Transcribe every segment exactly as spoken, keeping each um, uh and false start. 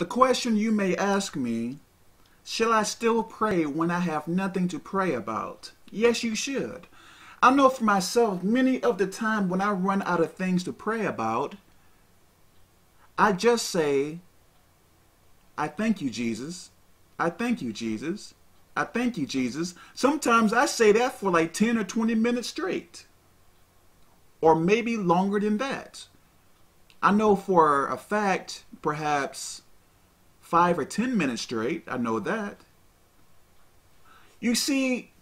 The question you may ask me, shall I still pray when I have nothing to pray about? Yes, you should. I know for myself, many of the time when I run out of things to pray about, I just say, I thank you, Jesus. I thank you, Jesus. I thank you, Jesus. Sometimes I say that for like ten or twenty minutes straight, or maybe longer than that. I know for a fact, perhaps five or ten minutes straight. I know that. You see,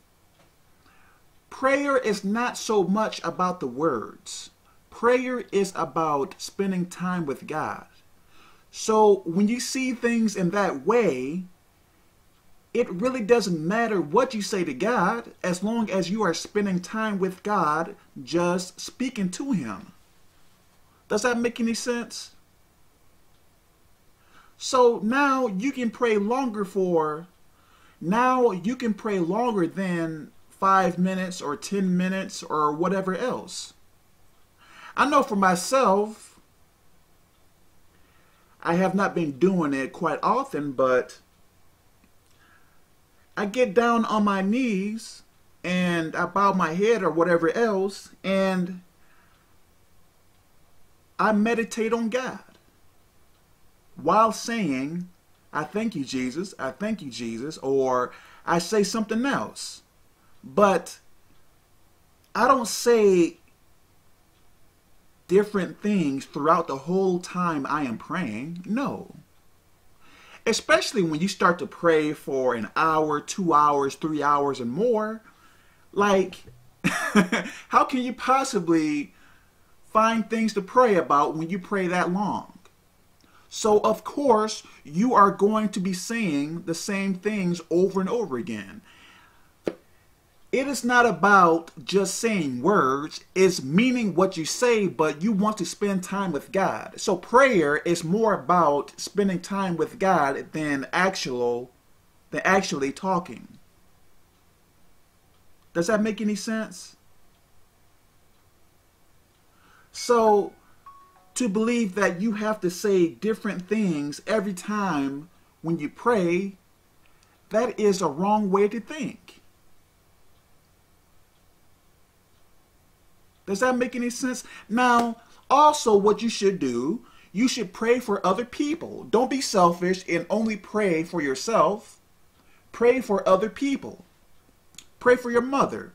prayer is not so much about the words. Prayer is about spending time with God. So when you see things in that way, it really doesn't matter what you say to God, as long as you are spending time with God, just speaking to Him. Does that make any sense? So now you can pray longer for, now you can pray longer than five minutes or ten minutes or whatever else. I know for myself, I have not been doing it quite often, but I get down on my knees and I bow my head or whatever else, and I meditate on God while saying, I thank you, Jesus, I thank you, Jesus, or I say something else. But I don't say different things throughout the whole time I am praying, no. Especially when you start to pray for an hour, two hours, three hours and more, like, how can you possibly find things to pray about when you pray that long? So, of course, you are going to be saying the same things over and over again. It is not about just saying words. It's meaning what you say, but you want to spend time with God. So prayer is more about spending time with God than actual, than actually talking. Does that make any sense? So, to believe that you have to say different things every time when you pray, that is a wrong way to think. Does that make any sense? Now, also what you should do, you should pray for other people. Don't be selfish and only pray for yourself. Pray for other people. Pray for your mother.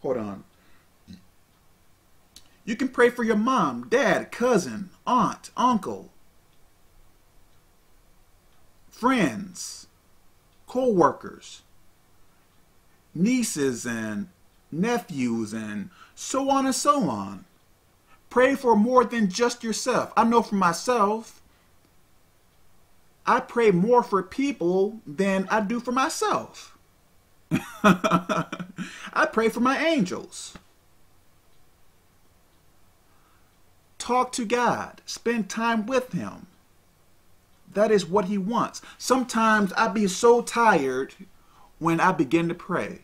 Hold on. You can pray for your mom, dad, cousin, aunt, uncle, friends, co-workers, nieces and nephews, and so on and so on. Pray for more than just yourself. I know for myself, I pray more for people than I do for myself. I pray for my angels. Talk to God. Spend time with Him. That is what He wants. Sometimes I be so tired when I begin to pray.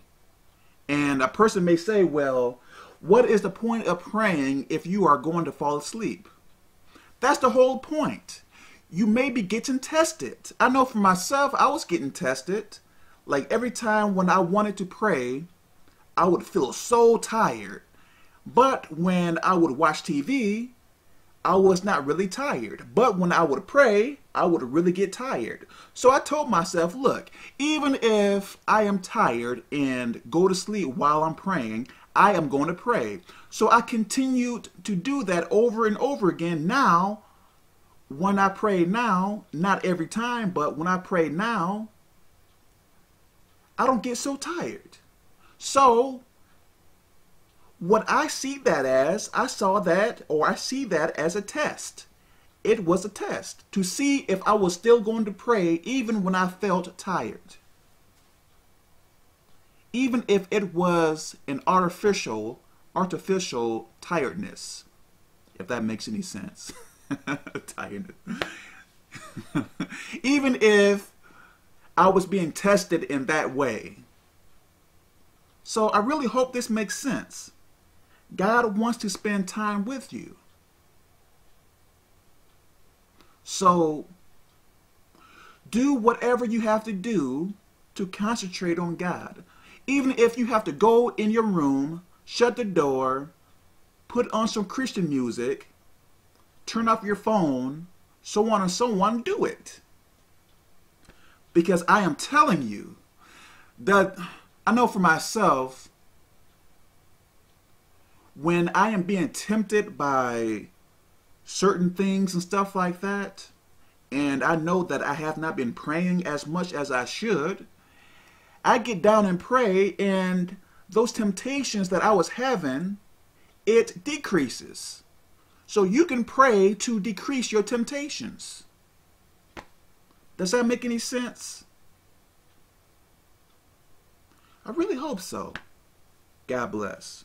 And a person may say, well, what is the point of praying if you are going to fall asleep? That's the whole point. You may be getting tested. I know for myself, I was getting tested. Like every time when I wanted to pray, I would feel so tired. But when I would watch T V, I was not really tired, but when I would pray, I would really get tired. So I told myself, look, even if I am tired and go to sleep while I'm praying, I am going to pray. So I continued to do that over and over again. Now, when I pray now, not every time, but when I pray now, I don't get so tired. So what I see that as, I saw that, or I see that as a test. It was a test to see if I was still going to pray even when I felt tired. Even if it was an artificial, artificial tiredness. If that makes any sense. Tiredness. Even if I was being tested in that way. So I really hope this makes sense. God wants to spend time with you. So do whatever you have to do to concentrate on God. Even if you have to go in your room, shut the door, put on some Christian music, turn off your phone, so on and so on, do it. Because I am telling you that I know for myself, when I am being tempted by certain things and stuff like that, and I know that I have not been praying as much as I should, I get down and pray, and those temptations that I was having, it decreases. So you can pray to decrease your temptations. Does that make any sense? I really hope so. God bless.